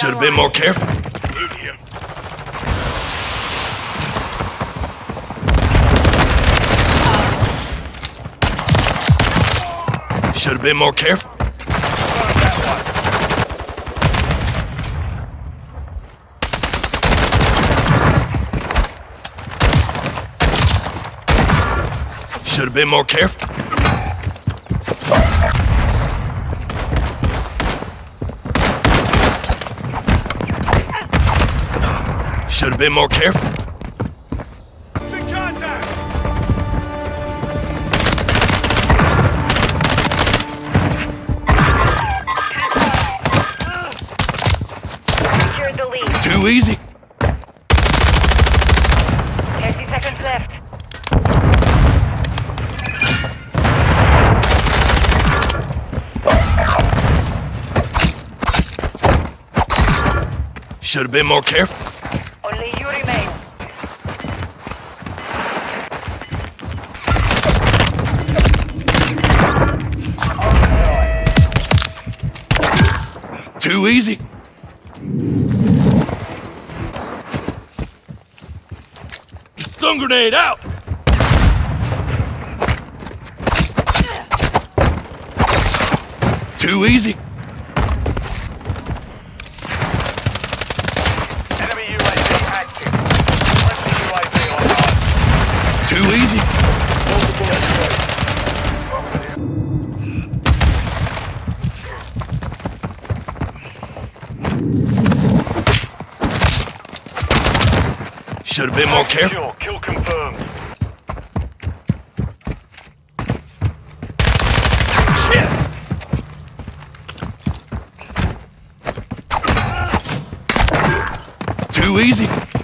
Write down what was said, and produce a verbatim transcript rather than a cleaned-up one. Should have been more careful. Should have been more careful. Should have been more careful. Should have been more careful. Secured the lead. Too easy. Thirty seconds left. Should have been more careful. Only you remain. Too easy. Stun grenade out. Too easy. Should have been more careful. Kill confirmed. Shit! Too easy.